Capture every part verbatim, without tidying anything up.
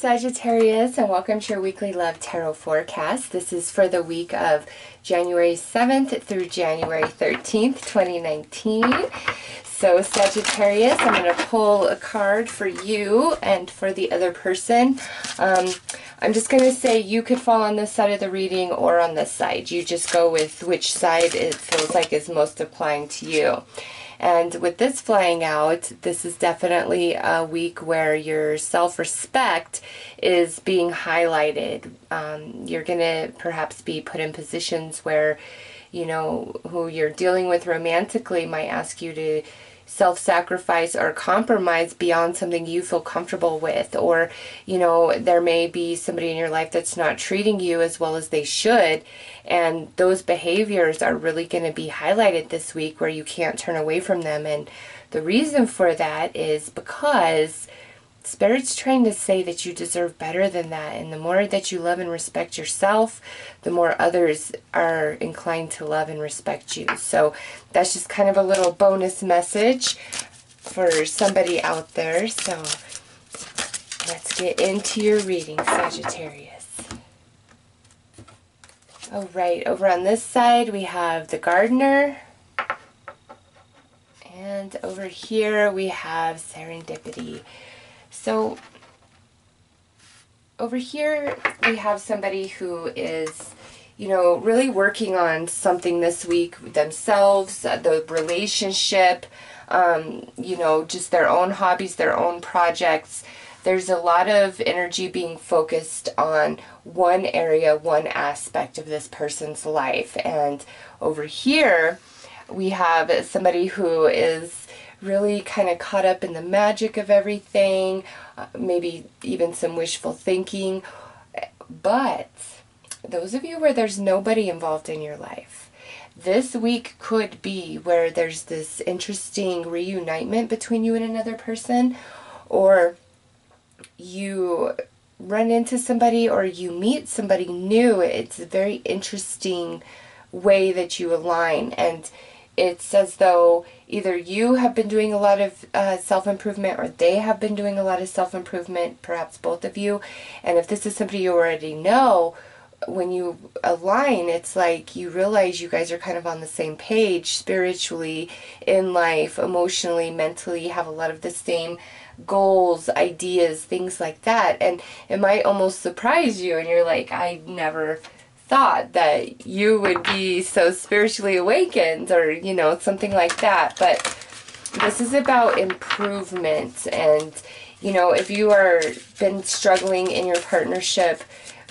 Sagittarius, and welcome to your weekly love tarot forecast. This is for the week of January seventh through January thirteenth, twenty nineteen. So Sagittarius, I'm going to pull a card for you and for the other person. Um, I'm just going to say you could fall on this side of the reading or on this side. You just go with which side it feels like is most applying to you. And with this flying out, this is definitely a week where your self-respect is being highlighted. Um, you're going to perhaps be put in positions where, you know, who you're dealing with romantically might ask you to self-sacrifice or compromise beyond something you feel comfortable with. Or, you know, there may be somebody in your life that's not treating you as well as they should, and those behaviors are really going to be highlighted this week where you can't turn away from them. And the reason for that is because Spirit's trying to say that you deserve better than that, and the more that you love and respect yourself, the more others are inclined to love and respect you. So that's just kind of a little bonus message for somebody out there. So let's get into your reading, Sagittarius. All right, over on this side we have the Gardener, and over here we have Serendipity. So over here we have somebody who is, you know, really working on something this week with themselves, the relationship, um, you know, just their own hobbies, their own projects. There's a lot of energy being focused on one area, one aspect of this person's life. And over here we have somebody who is really kind of caught up in the magic of everything, uh, maybe even some wishful thinking. But those of you where there's nobody involved in your life, this week could be where there's this interesting reunitement between you and another person, or you run into somebody, or you meet somebody new. It's a very interesting way that you align, and it's as though either you have been doing a lot of uh, self-improvement, or they have been doing a lot of self-improvement, perhaps both of you. And if this is somebody you already know, when you align, it's like you realize you guys are kind of on the same page spiritually, in life, emotionally, mentally, have a lot of the same goals, ideas, things like that. And it might almost surprise you, and you're like, I never thought that you would be so spiritually awakened, or, you know, something like that. But this is about improvement. And, you know, if you are been struggling in your partnership,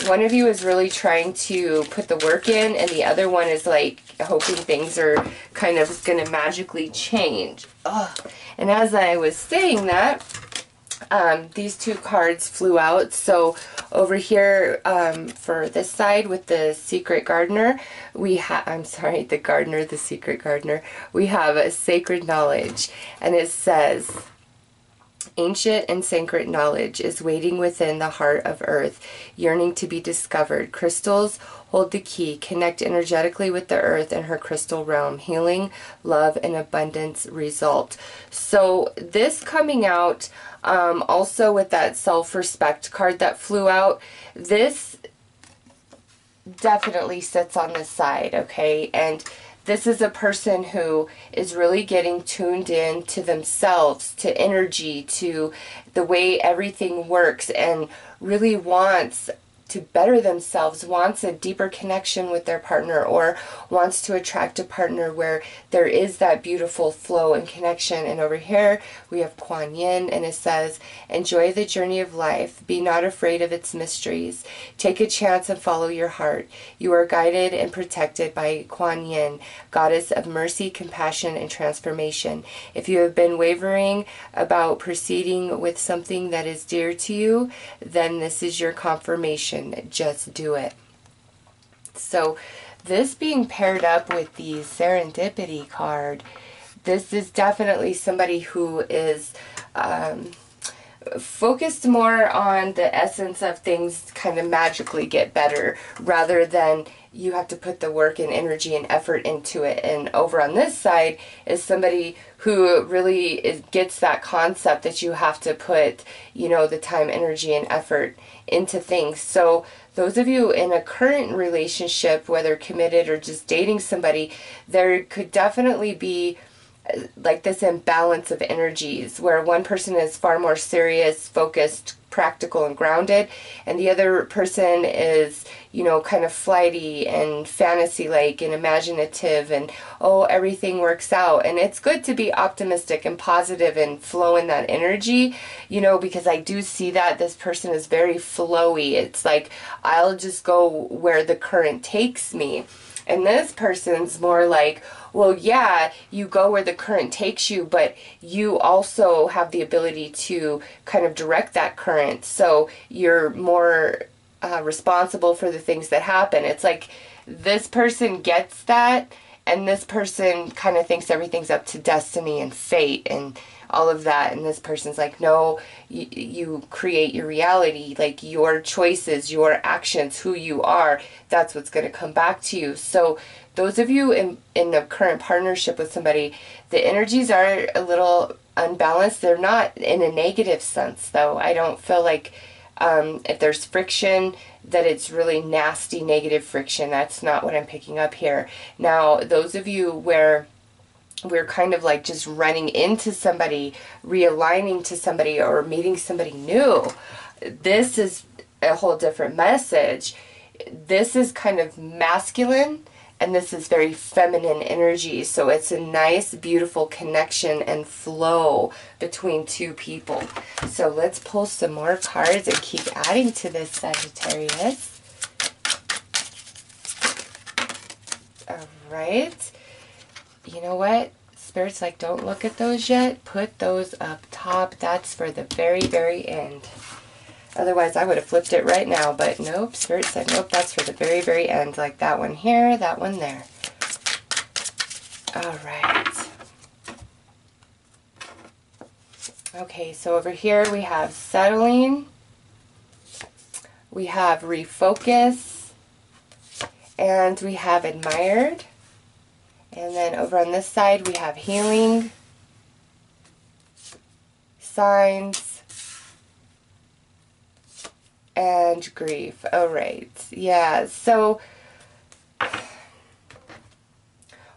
one of you is really trying to put the work in, and the other one is like hoping things are kind of going to magically change. Ugh. And as I was saying that, Um, these two cards flew out. So over here, um, for this side with the Secret Gardener, we have, I'm sorry, the Gardener, the Secret Gardener, we have a Sacred Knowledge. And it says, ancient and sacred knowledge is waiting within the heart of earth, yearning to be discovered. Crystals hold the key. Connect energetically with the earth and her crystal realm. Healing, love, and abundance result. So this coming out, um, also with that self-respect card that flew out, this definitely sits on this side, okay? And this is a person who is really getting tuned in to themselves, to energy, to the way everything works, and really wants to better themselves, wants a deeper connection with their partner, or wants to attract a partner where there is that beautiful flow and connection. And over here we have Kuan Yin, and it says, enjoy the journey of life. Be not afraid of its mysteries. Take a chance and follow your heart. You are guided and protected by Kuan Yin, goddess of mercy, compassion, and transformation. If you have been wavering about proceeding with something that is dear to you, then this is your confirmation. Just do it. So this being paired up with the Serendipity card, this is definitely somebody who is um, focused more on the essence of things kind of magically get better rather than you have to put the work and energy and effort into it. And over on this side is somebody who really is, gets that concept that you have to put, you know, the time, energy, and effort into things. So those of you in a current relationship, whether committed or just dating somebody, there could definitely be like this imbalance of energies where one person is far more serious, focused, practical, and grounded, and the other person is, you know, kind of flighty and fantasy-like and imaginative and, oh, everything works out. And it's good to be optimistic and positive and flow in that energy, you know, because I do see that this person is very flowy. It's like, I'll just go where the current takes me. And this person's more like, well, yeah, you go where the current takes you, but you also have the ability to kind of direct that current. So you're more uh, responsible for the things that happen. It's like this person gets that, and this person kind of thinks everything's up to destiny and fate and all of that. And this person's like, no, you, you create your reality, like your choices, your actions, who you are, that's what's going to come back to you. So those of you in, in a current partnership with somebody, the energies are a little unbalanced. They're not in a negative sense, though. I don't feel like um, if there's friction, that it's really nasty, negative friction. That's not what I'm picking up here. Now, those of you where we're kind of like just running into somebody, realigning to somebody, or meeting somebody new, this is a whole different message. This is kind of masculine, and this is very feminine energy. So it's a nice, beautiful connection and flow between two people. So let's pull some more cards and keep adding to this, Sagittarius. All right. You know what? Spirit's like, don't look at those yet. Put those up top. That's for the very, very end. Otherwise, I would have flipped it right now, but nope. Spirit said, nope, that's for the very, very end. Like that one here, that one there. All right. Okay, so over here we have settling. We have refocus. And we have admired. And then over on this side, we have healing, signs, and grief. All right. Yeah. So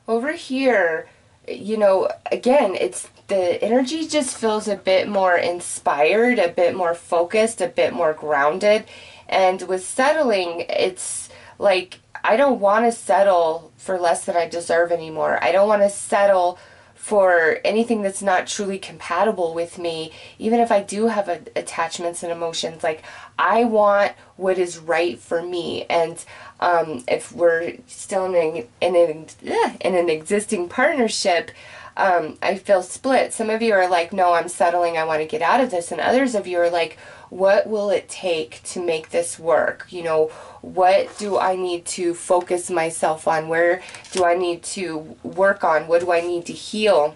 over here, you know, again, it's the energy just feels a bit more inspired, a bit more focused, a bit more grounded. And with settling, it's like, I don't want to settle for less than I deserve anymore. I don't want to settle for anything that's not truly compatible with me, even if I do have a, attachments and emotions. Like, I want what is right for me. And um, if we're still in an, in an, in an existing partnership, um, I feel split. Some of you are like, no, I'm settling. I want to get out of this. And others of you are like, what will it take to make this work? You know, what do I need to focus myself on? Where do I need to work on? What do I need to heal?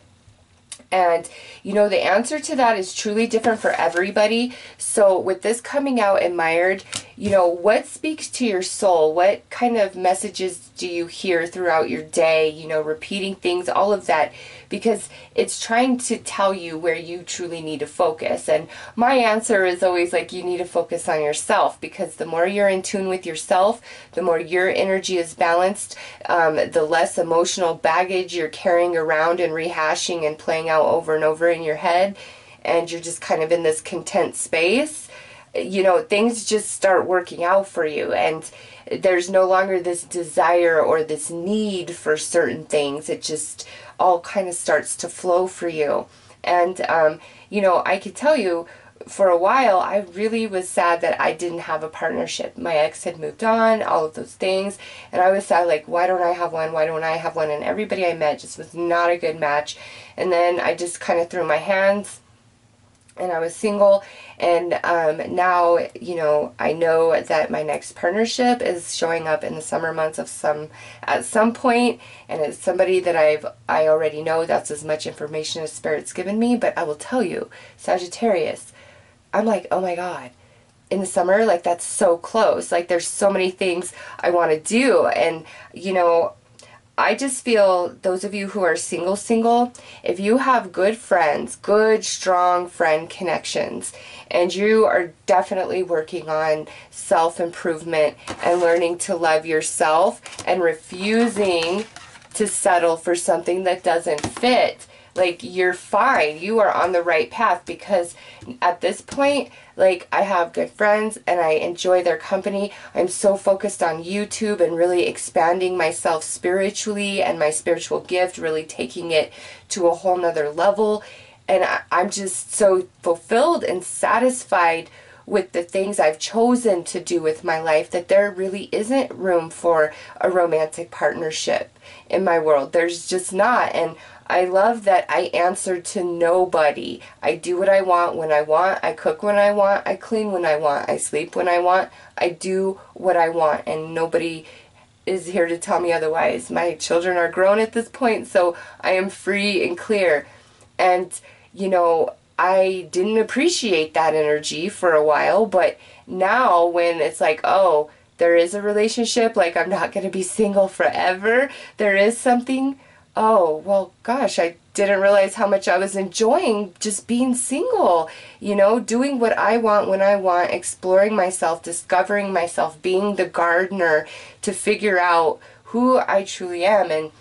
And, you know, the answer to that is truly different for everybody. So with this coming out admired, you know, what speaks to your soul? What kind of messages do you hear throughout your day? You know, repeating things, all of that, because it's trying to tell you where you truly need to focus. And my answer is always like, you need to focus on yourself, because the more you're in tune with yourself, the more your energy is balanced, um, the less emotional baggage you're carrying around and rehashing and playing out over and over in your head, and you're just kind of in this content space. You know, things just start working out for you, and there's no longer this desire or this need for certain things. It just all kind of starts to flow for you. And um, you know, I could tell you, for a while I really was sad that I didn't have a partnership. My ex had moved on, all of those things, and I was sad, like, why don't I have one? Why don't I have one? And everybody I met just was not a good match. And then I just kind of threw my hands, and I was single. And um, now, you know, I know that my next partnership is showing up in the summer months of some at some point, and it's somebody that I've I already know. That's as much information as Spirit's given me. But I will tell you, Sagittarius, I'm like, oh my God, in the summer, like, that's so close. Like, there's so many things I want to do. And, you know, I just feel those of you who are single, single, if you have good friends, good, strong friend connections, and you are definitely working on self-improvement and learning to love yourself and refusing to settle for something that doesn't fit, like, you're fine. You are on the right path, because at this point, like, I have good friends and I enjoy their company. I'm so focused on YouTube and really expanding myself spiritually and my spiritual gift, really taking it to a whole nother level. And I, I'm just so fulfilled and satisfied with the things I've chosen to do with my life that there really isn't room for a romantic partnership in my world. There's just not. And I love that I answer to nobody. I do what I want when I want. I cook when I want. I clean when I want. I sleep when I want. I do what I want, and nobody is here to tell me otherwise. My children are grown at this point, so I am free and clear. And, you know, I didn't appreciate that energy for a while, but now when it's like, oh, there is a relationship, like, I'm not going to be single forever. There is something. Oh, well, gosh, I didn't realize how much I was enjoying just being single, you know, doing what I want when I want, exploring myself, discovering myself, being the gardener to figure out who I truly am. And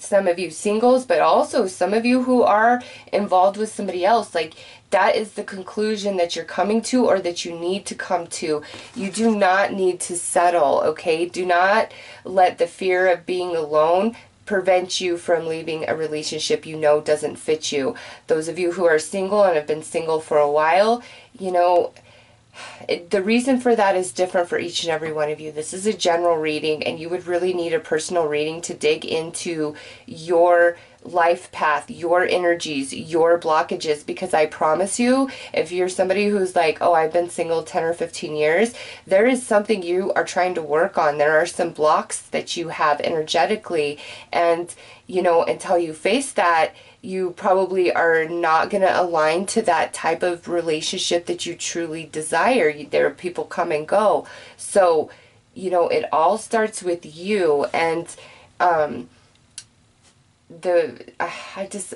some of you singles, but also some of you who are involved with somebody else, like, that is the conclusion that you're coming to, or that you need to come to. You do not need to settle, okay? Do not let the fear of being alone prevent you from leaving a relationship you know doesn't fit you. Those of you who are single and have been single for a while, you know, it, the reason for that is different for each and every one of you. This is a general reading, and you would really need a personal reading to dig into your life path, your energies, your blockages, because I promise you, if you're somebody who's like, oh, I've been single ten or fifteen years, there is something you are trying to work on. There are some blocks that you have energetically, and, you know, until you face that, you probably are not going to align to that type of relationship that you truly desire. There are people come and go. So, you know, it all starts with you. And, um, the, I just,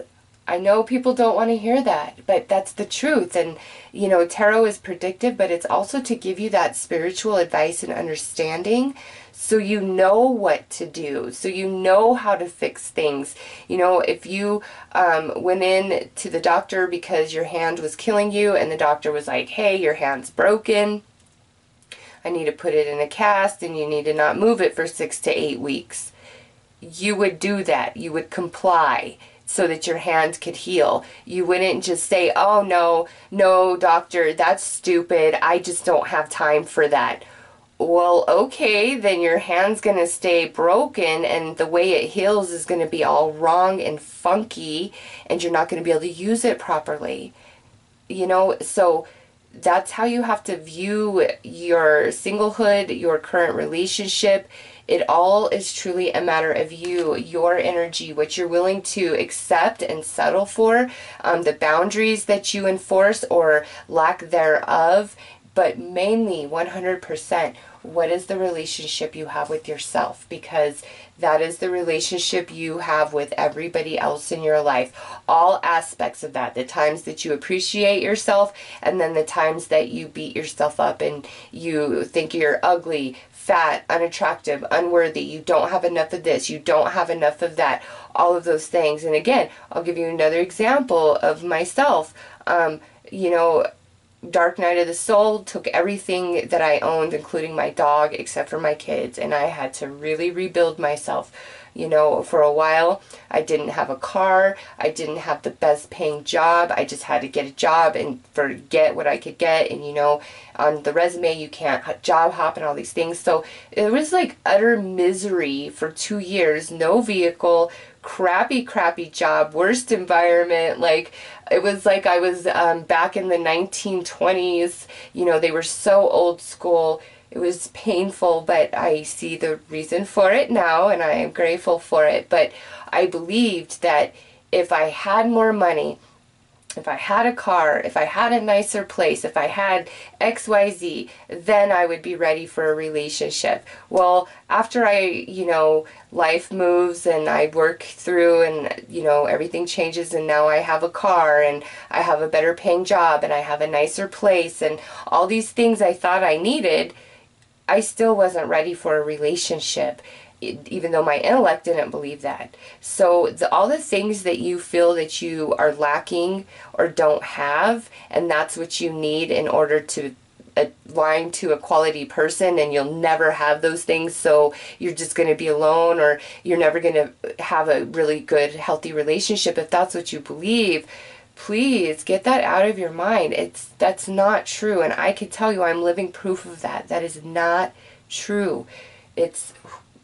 I know people don't want to hear that, but that's the truth. And, you know, tarot is predictive, but it's also to give you that spiritual advice and understanding, so you know what to do, so you know how to fix things. You know, if you um, went in to the doctor because your hand was killing you, and the doctor was like, hey, your hand's broken, I need to put it in a cast, and you need to not move it for six to eight weeks. You would do that. You would comply so that your hand could heal. You wouldn't just say, oh, no, no, doctor, that's stupid, I just don't have time for that. Well, okay, then your hand's going to stay broken, and the way it heals is going to be all wrong and funky, and you're not going to be able to use it properly. You know, so that's how you have to view your singlehood, your current relationship. It all is truly a matter of you, your energy, what you're willing to accept and settle for, um, the boundaries that you enforce or lack thereof, but mainly one hundred percent, what is the relationship you have with yourself? Because that is the relationship you have with everybody else in your life. All aspects of that, the times that you appreciate yourself, and then the times that you beat yourself up and you think you're ugly, fat, unattractive, unworthy, you don't have enough of this, you don't have enough of that, all of those things. And again, I'll give you another example of myself. Um, you know, Dark Night of the Soul took everything that I owned, including my dog, except for my kids, and I had to really rebuild myself. You know, for a while, I didn't have a car, I didn't have the best paying job, I just had to get a job and forget what I could get, and, you know, on the resume, you can't job hop and all these things. So it was like utter misery for two years, no vehicle, crappy, crappy job, worst environment. Like, it was like I was um, back in the nineteen twenties, you know, they were so old school. It was painful, but I see the reason for it now, and I am grateful for it. But I believed that if I had more money, If I had a car, if I had a nicer place, if I had X Y Z, then I would be ready for a relationship. Well, after I, you know, life moves and I work through and, you know, everything changes and now I have a car and I have a better paying job and I have a nicer place and all these things I thought I needed, I still wasn't ready for a relationship. Even though my intellect didn't believe that. So the, all the things that you feel that you are lacking or don't have, and that's what you need in order to align to a quality person, and you'll never have those things, so you're just going to be alone, or you're never going to have a really good, healthy relationship. If that's what you believe, please get that out of your mind. It's, that's not true, and I can tell you I'm living proof of that. That is not true. It's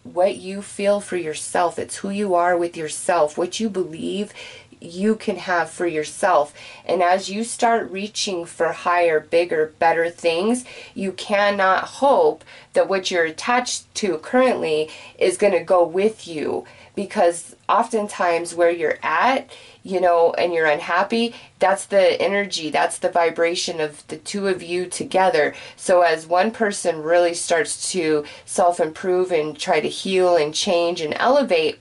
what you feel for yourself. It's who you are with yourself, what you believe you can have for yourself. And as you start reaching for higher, bigger, better things, you cannot hope that what you're attached to currently is going to go with you, because oftentimes where you're at, you know, and you're unhappy, that's the energy, that's the vibration of the two of you together. So as one person really starts to self-improve and try to heal and change and elevate,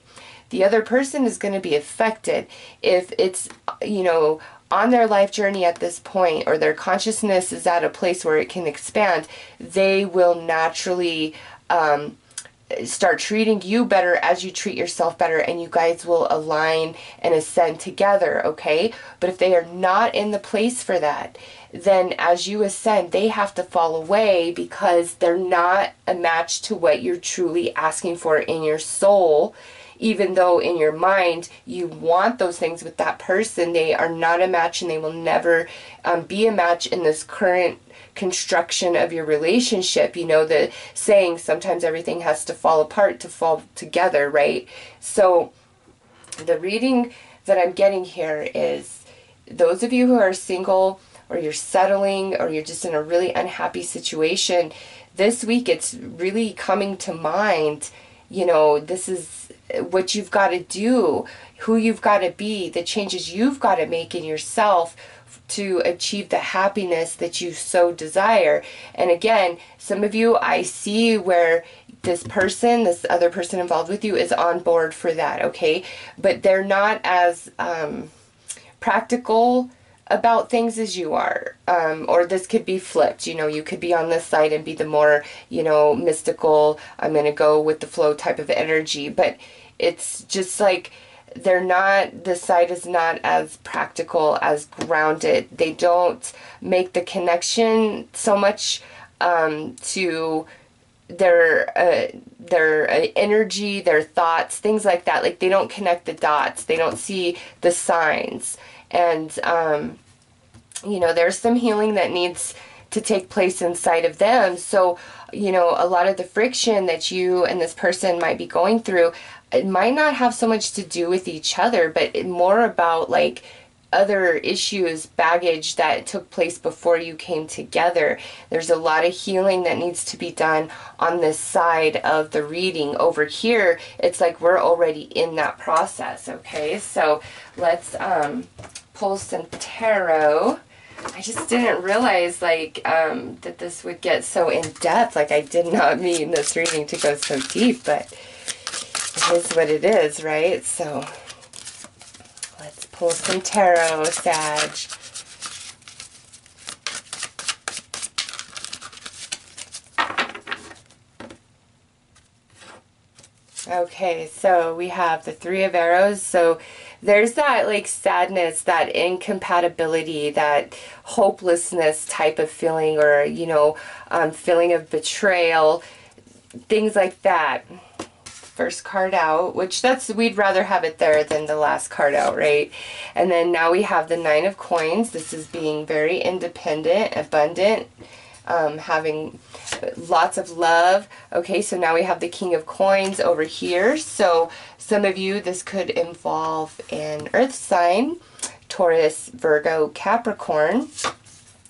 the other person is going to be affected. If it's, you know, on their life journey at this point, or their consciousness is at a place where it can expand, they will naturally um, start treating you better as you treat yourself better, and you guys will align and ascend together, okay? But if they are not in the place for that, then as you ascend, they have to fall away because they're not a match to what you're truly asking for in your soul. Even though in your mind you want those things with that person, they are not a match, and they will never um, be a match in this current construction of your relationship. You know the saying, sometimes everything has to fall apart to fall together, right? So the reading that I'm getting here is those of you who are single, or you're settling, or you're just in a really unhappy situation, this week it's really coming to mind. You know, this is what you've got to do, who you've got to be, the changes you've got to make in yourself to achieve the happiness that you so desire. And again, some of you, I see where this person, this other person involved with you, is on board for that, okay? But they're not as um, practical about things as you are, um, or this could be flipped. You know, you could be on this side and be the more, you know, mystical, I'm going to go with the flow type of energy, but it's just like they're not, this side is not as practical, as grounded. They don't make the connection so much um, to their uh, their uh, energy, their thoughts, things like that. Like, they don't connect the dots. They don't see the signs. And, um, you know, there's some healing that needs to take place inside of them. So, you know, a lot of the friction that you and this person might be going through, it might not have so much to do with each other, but more about, like, other issues, baggage that took place before you came together. There's a lot of healing that needs to be done on this side of the reading. Over here, it's like we're already in that process, okay? So let's um, pull some tarot. I just didn't realize, like, um, that this would get so in-depth. Like, I did not mean this reading to go so deep, but it is what it is, right? So let's pull some tarot, Sag. Okay, so we have the Three of Arrows. So there's that, like, sadness, that incompatibility, that hopelessness type of feeling, or, you know, um, feeling of betrayal, things like that. First card out, which that's, we'd rather have it there than the last card out, right? And then now we have the Nine of Coins. This is being very independent, abundant, um, having lots of love. Okay, so now we have the King of Coins over here. So some of you, this could involve an earth sign, Taurus, Virgo, Capricorn.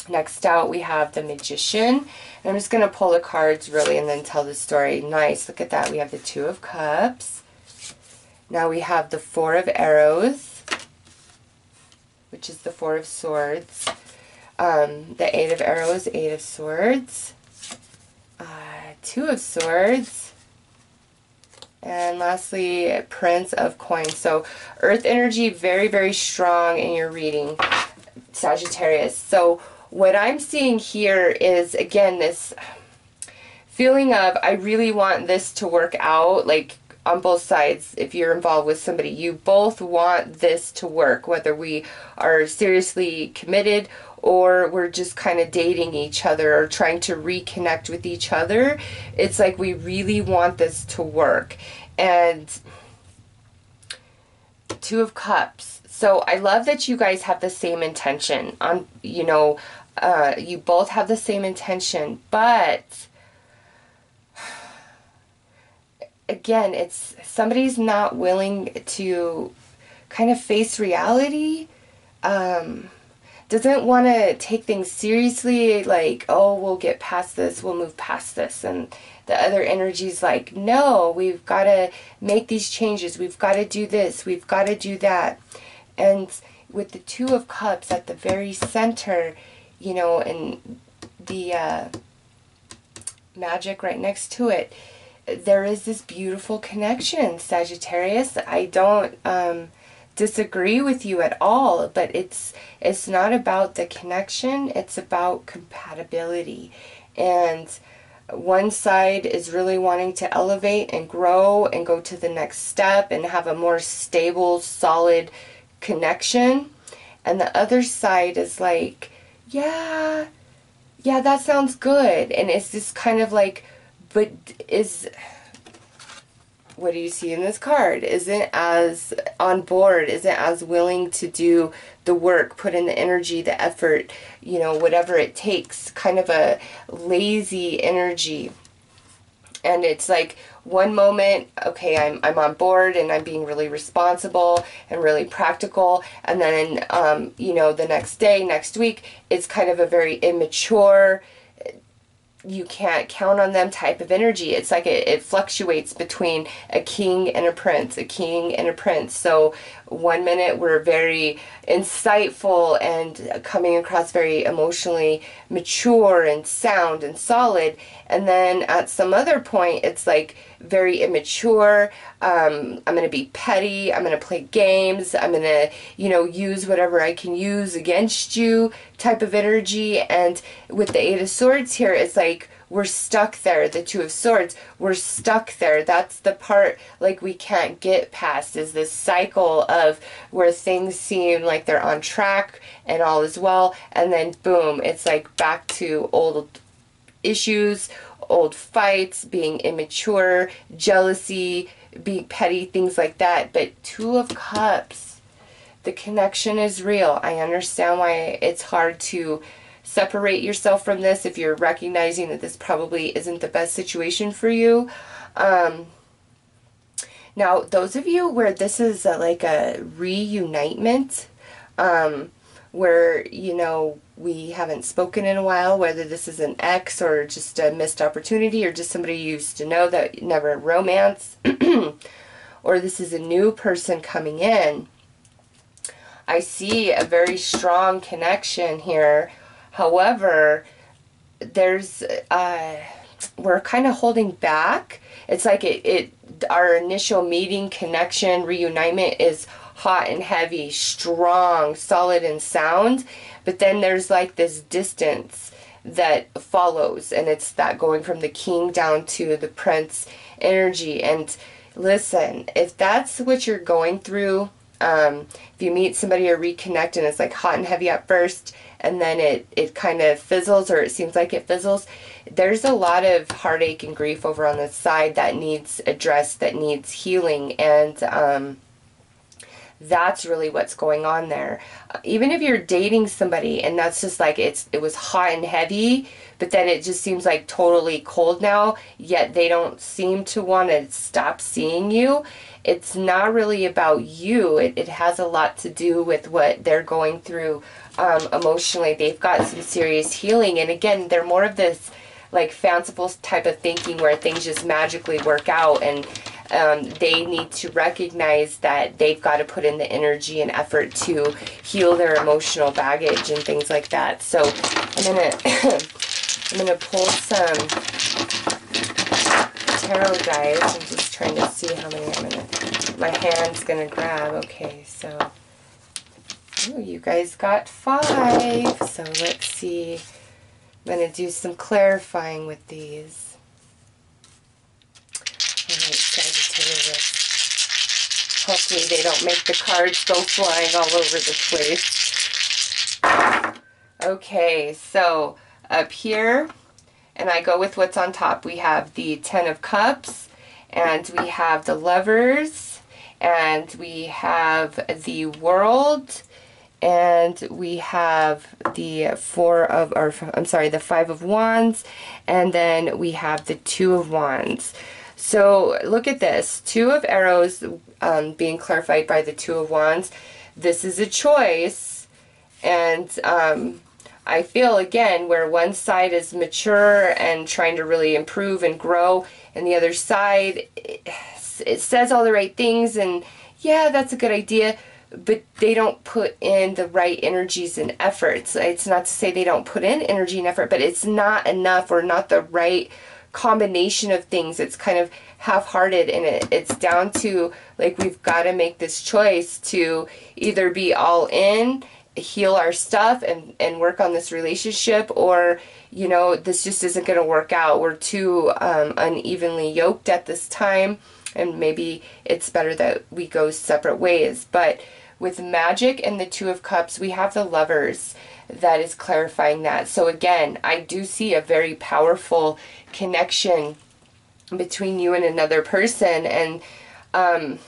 Next out, we have the Magician. And I'm just going to pull the cards, really, and then tell the story. Nice. Look at that. We have the Two of Cups. Now we have the Four of Arrows. which is the Four of Swords. Um, the Eight of Arrows, Eight of Swords. Uh, two of Swords. And lastly, Prince of Coins. So earth energy, very, very strong in your reading, Sagittarius. So what I'm seeing here is, again, this feeling of I really want this to work out, like on both sides. If you're involved with somebody, you both want this to work, whether we are seriously committed or we're just kind of dating each other or trying to reconnect with each other. It's like we really want this to work. And Two of Cups. So I love that you guys have the same intention. On, you know, uh, you both have the same intention, but again, it's somebody's not willing to kind of face reality, um, doesn't want to take things seriously, like, oh, we'll get past this, we'll move past this. And the other energy's like, no, we've got to make these changes, we've got to do this, we've got to do that. And with the Two of Cups at the very center, you know, and the uh, magic right next to it, there is this beautiful connection, Sagittarius. I don't um, disagree with you at all, but it's it's not about the connection, it's about compatibility. And one side is really wanting to elevate and grow and go to the next step and have a more stable, solid connection. And the other side is like, yeah, yeah, that sounds good. And it's this kind of like, but is, what do you see in this card? Isn't as on board, isn't as willing to do the work, put in the energy, the effort, you know, whatever it takes, kind of a lazy energy. And it's like one moment, okay, I'm, I'm on board and I'm being really responsible and really practical. And then, um, you know, the next day, next week, it's kind of a very immature, you can't count on them type of energy. It's like it, it fluctuates between a king and a prince, a king and a prince. So one minute we're very insightful and coming across very emotionally mature and sound and solid. And then at some other point, it's like very immature. Um, I'm going to be petty. I'm going to play games. I'm going to, you know, use whatever I can use against you type of energy. And with the Eight of Swords here, it's like we're stuck there. The Two of Swords, we're stuck there. That's the part like we can't get past, is this cycle of where things seem like they're on track and all is well. And then boom, it's like back to old issues, old fights, being immature, jealousy, being petty, things like that. But Two of Cups, the connection is real. I understand why it's hard to separate yourself from this if you're recognizing that this probably isn't the best situation for you. Um, now, those of you where this is a, like a reunitement, um, where, you know, we haven't spoken in a while, whether this is an ex or just a missed opportunity or just somebody you used to know that never romance, or this is a new person coming in, I see a very strong connection here. However, there's, uh, we're kind of holding back. It's like it, it, our initial meeting, connection, reunitement is hot and heavy, strong, solid and sound, but then there's like this distance that follows, and it's that going from the king down to the prince energy. And listen, if that's what you're going through, um, if you meet somebody or reconnect and it's like hot and heavy at first and then it, it kind of fizzles, or it seems like it fizzles, there's a lot of heartache and grief over on the side that needs addressed, that needs healing. And um, that's really what's going on there. Even if you're dating somebody and that's just like it's it was hot and heavy, but then it just seems like totally cold now, yet they don't seem to want to stop seeing you, it's not really about you. It, it has a lot to do with what they're going through um, emotionally. They've got some serious healing. And again, they're more of this like fanciful type of thinking where things just magically work out. And um, they need to recognize that they've got to put in the energy and effort to heal their emotional baggage and things like that. So I'm gonna I'm gonna pull some tarot guys. I'm just trying to see how many I'm gonna my hand's gonna grab. Okay, so ooh, you guys got five. So let's see. I'm going to do some clarifying with these. Alright, Sagittarius. Hopefully they don't make the cards go flying all over the place. Okay, so up here, and I go with what's on top. We have the Ten of Cups, and we have the Lovers, and we have the World, and we have the four of, or I'm sorry, the Five of Wands, and then we have the Two of Wands. So look at this, Two of Arrows um, being clarified by the Two of Wands. This is a choice, and um, I feel again where one side is mature and trying to really improve and grow, and the other side, it, it says all the right things, and yeah, that's a good idea, but they don't put in the right energies and efforts. It's not to say they don't put in energy and effort, but it's not enough or not the right combination of things. It's kind of half-hearted, and it, it's down to, like, we've got to make this choice to either be all in, heal our stuff, and, and work on this relationship, or, you know, this just isn't going to work out. We're too um, unevenly yoked at this time, and maybe it's better that we go separate ways. But with magic and the Two of Cups, we have the Lovers that is clarifying that. So again, I do see a very powerful connection between you and another person. And um,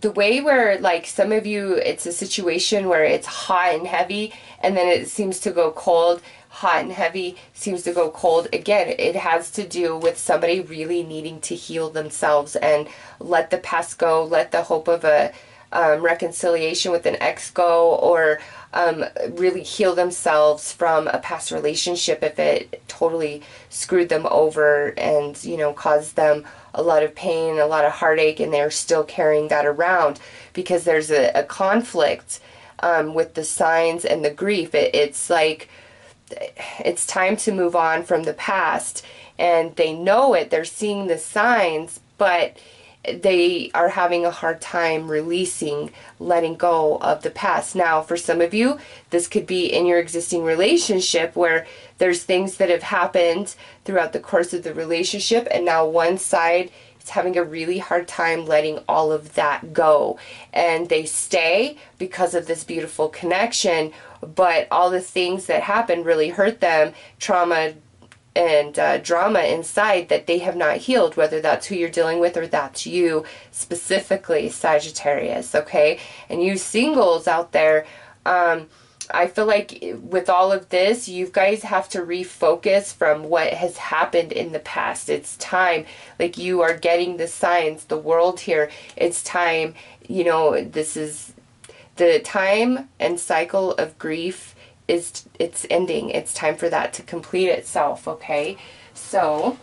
the way where, like, some of you, it's a situation where it's hot and heavy, and then it seems to go cold. Hot and heavy seems to go cold. Again, it has to do with somebody really needing to heal themselves and let the past go, let the hope of a um, reconciliation with an ex go, or um, really heal themselves from a past relationship if it totally screwed them over and, you know, caused them a lot of pain, a lot of heartache, and they're still carrying that around because there's a, a conflict um, with the signs and the grief. It, it's like, it's time to move on from the past, and they know it, they're seeing the signs, but they are having a hard time releasing, letting go of the past. Now, for some of you, this could be in your existing relationship where there's things that have happened throughout the course of the relationship, and now one side is having a really hard time letting all of that go, and they stay because of this beautiful connection, but all the things that happened really hurt them, trauma and uh, drama inside that they have not healed, whether that's who you're dealing with or that's you specifically, Sagittarius, okay? And you singles out there, um, I feel like with all of this, you guys have to refocus from what has happened in the past. It's time. Like, you are getting the signs, the World here. It's time, you know, this is... the time and cycle of grief is, it's ending. It's time for that to complete itself, okay? So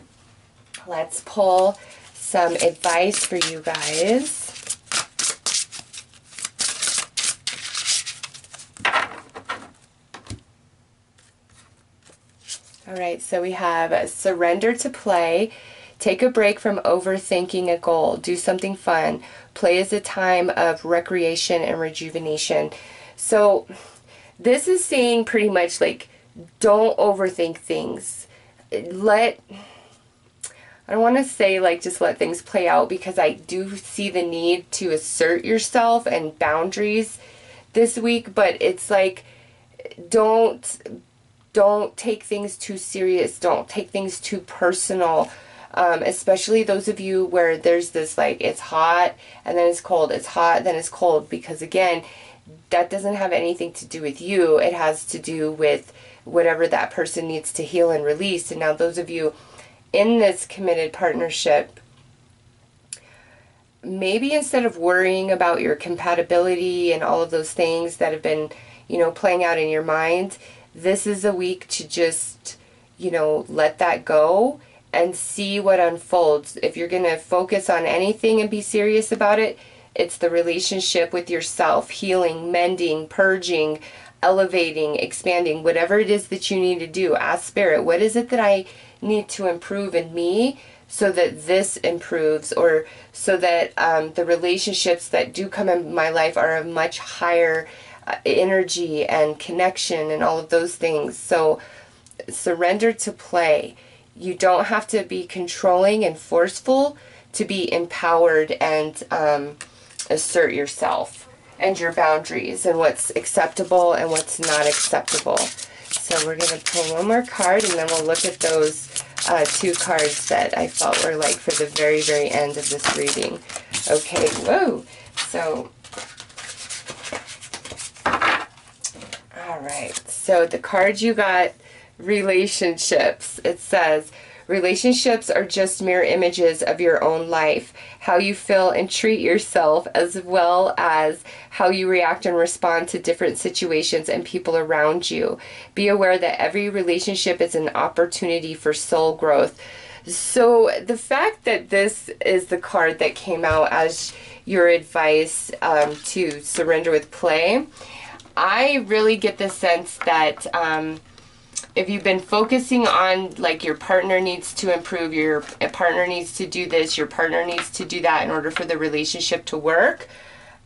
let's pull some advice for you guys. All right, so we have surrender to play. Take a break from overthinking a goal. Do something fun. Play is a time of recreation and rejuvenation. So this is saying pretty much, like, don't overthink things. Let, I don't want to say, like, just let things play out, because I do see the need to assert yourself and boundaries this week, but it's like, don't, don't take things too serious. Don't take things too personal. Um, especially those of you where there's this, like, it's hot and then it's cold, it's hot, then it's cold, because again, that doesn't have anything to do with you. It has to do with whatever that person needs to heal and release. And now those of you in this committed partnership, maybe instead of worrying about your compatibility and all of those things that have been, you know, playing out in your mind, this is a week to just, you know, let that go and see what unfolds. If you're going to focus on anything and be serious about it, it's the relationship with yourself, healing, mending, purging, elevating, expanding, whatever it is that you need to do. Ask Spirit, what is it that I need to improve in me so that this improves, or so that um, the relationships that do come in my life are of much higher uh, energy and connection and all of those things. So surrender to play. You don't have to be controlling and forceful to be empowered and um, assert yourself and your boundaries and what's acceptable and what's not acceptable. So we're going to pull one more card, and then we'll look at those uh, two cards that I felt were like for the very, very end of this reading. Okay, whoa. So, all right. So the card you got, relationships. It says, relationships are just mirror images of your own life, how you feel and treat yourself, as well as how you react and respond to different situations and people around you. Be aware that every relationship is an opportunity for soul growth. So the fact that this is the card that came out as your advice um, to surrender with play, I really get the sense that um, if you've been focusing on like your partner needs to improve, your partner needs to do this, your partner needs to do that in order for the relationship to work,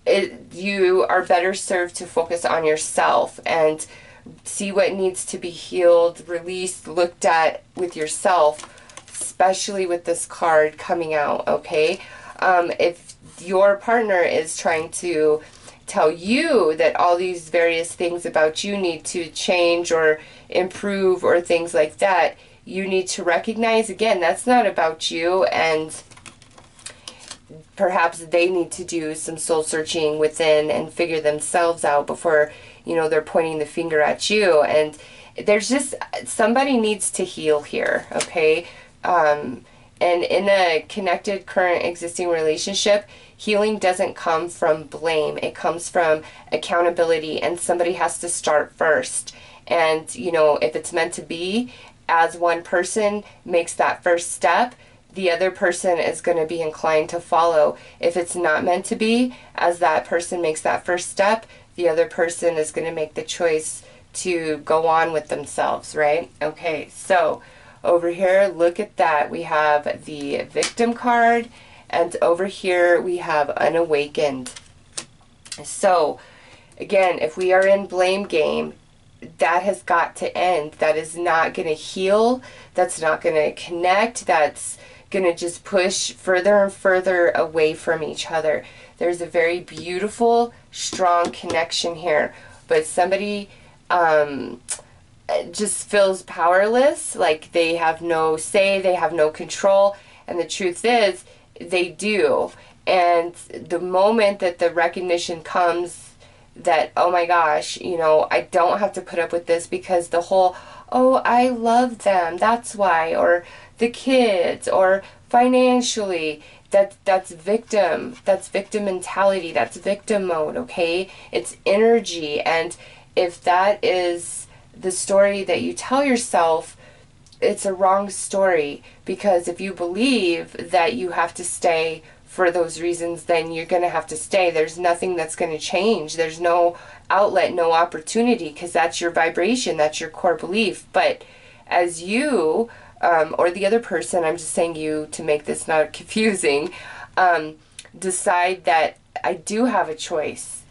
it, you are better served to focus on yourself and see what needs to be healed, released, looked at with yourself, especially with this card coming out, okay? Um, if your partner is trying to tell you that all these various things about you need to change or improve or things like that, you need to recognize, again, that's not about you, and perhaps they need to do some soul searching within and figure themselves out before, you know, they're pointing the finger at you. And there's just, somebody needs to heal here, okay? Um, and in a connected, current, existing relationship, healing doesn't come from blame. It comes from accountability, and somebody has to start first. And, you know, if it's meant to be, as one person makes that first step, the other person is going to be inclined to follow. If it's not meant to be, as that person makes that first step, the other person is going to make the choice to go on with themselves, right? Okay, so over here, look at that. We have the victim card, and over here we have unawakened. So, again, if we are in blame game, that has got to end. That is not going to heal. That's not going to connect. That's going to just push further and further away from each other. There's a very beautiful, strong connection here, but somebody um, just feels powerless, like they have no say, they have no control, and the truth is, they do. And the moment that the recognition comes that, oh my gosh, you know, I don't have to put up with this because the whole, oh, I love them, that's why, or the kids, or financially, that, that's victim, that's victim mentality, that's victim mode, okay? It's energy, and if that is the story that you tell yourself, it's a wrong story, because if you believe that you have to stay for those reasons, then you're going to have to stay. There's nothing that's going to change. There's no outlet, no opportunity, because that's your vibration. That's your core belief. But as you, um, or the other person, I'm just saying you to make this not confusing, um, decide that I do have a choice.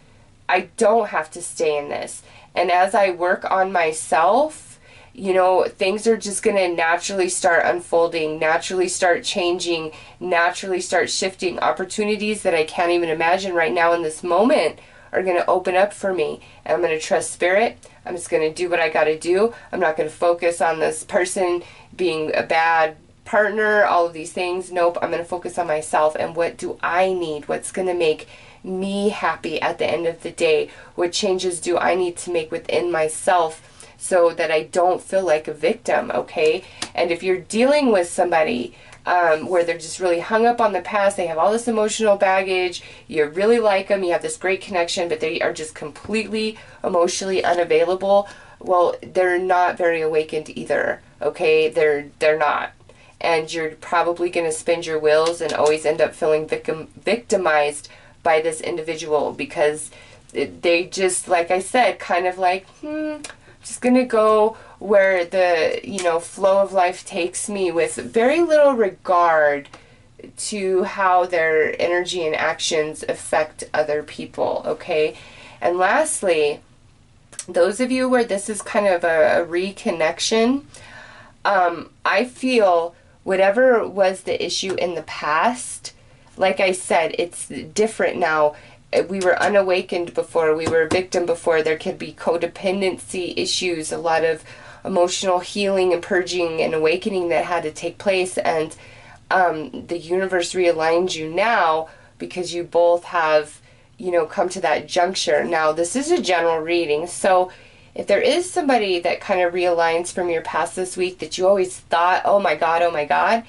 I don't have to stay in this. And as I work on myself, you know, things are just going to naturally start unfolding, naturally start changing, naturally start shifting. Opportunities that I can't even imagine right now in this moment are going to open up for me. And I'm going to trust Spirit. I'm just going to do what I got to do. I'm not going to focus on this person being a bad partner, all of these things. Nope, I'm going to focus on myself and what do I need? What's going to make me happy at the end of the day? What changes do I need to make within myself so that I don't feel like a victim, okay? And if you're dealing with somebody um, where they're just really hung up on the past, they have all this emotional baggage, you really like them, you have this great connection, but they are just completely emotionally unavailable, well, they're not very awakened either, okay? They're, they're not. and you're probably going to spend your wills and always end up feeling victim victimized by this individual, because they just, like I said, kind of like, hmm, just going to go where the, you know, flow of life takes me, with very little regard to how their energy and actions affect other people, okay? And lastly, those of you where this is kind of a, a reconnection, um, I feel whatever was the issue in the past, like I said, it's different now. We were unawakened before, we were a victim before. There could be codependency issues, a lot of emotional healing and purging and awakening that had to take place, and um, the universe realigns you now because you both have, you know, come to that juncture. Now, this is a general reading, so if there is somebody that kind of realigns from your past this week that you always thought, oh my God, oh my God,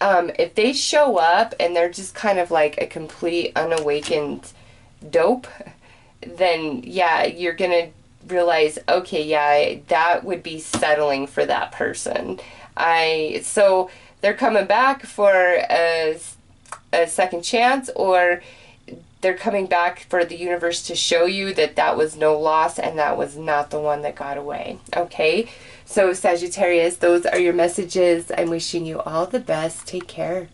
um, if they show up and they're just kind of like a complete unawakened dope, then yeah, you're gonna realize, okay, yeah, that would be settling for that person. I so they're coming back for a, a second chance, or they're coming back for the universe to show you that that was no loss and that was not the one that got away. Okay, so Sagittarius, those are your messages. I'm wishing you all the best. Take care.